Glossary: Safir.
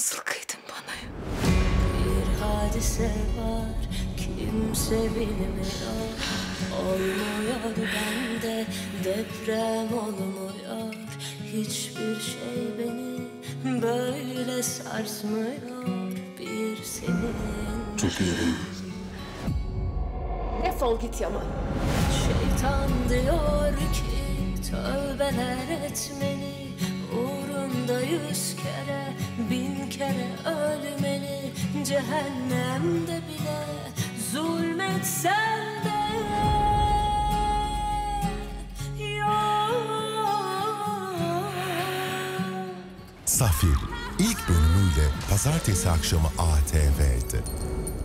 nasıl kıydın bana ya? Bir hadise var, kimse bilmiyor. Olmuyor bende, deprem olmuyor. Hiçbir şey beni böyle sarsmıyor. Bir senin... Çok üzgünüm. Defol git Yaman. Şeytan diyor ki tövbeler etmeni, uğrunda 100 kere, 1000 kere ölmeni. Cehennemde bile zulmetsen de yok. Safir ilk bölümüyle pazartesi akşamı ATV'de.